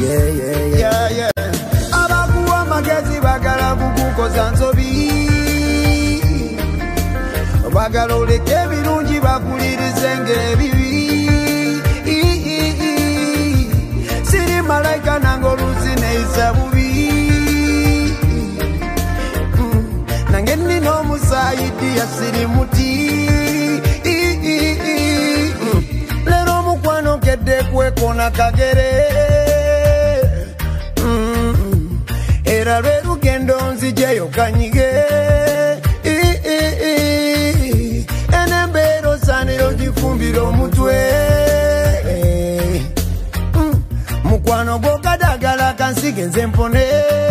yeah. Abakuwa magezi bagala kukukoza nsobi bagala oleke ebirungi bakulirize ng'ebibi siri malayika nange oluusi neyisa bubi nange nnina omusayidi ya sirimuti lero omukwano kedde kwekona kagere era lwe lugendo nzijeyo kanyige enembeera osaanira ogifumbira omutwe mukwano gwo kadagala kansige nze mpone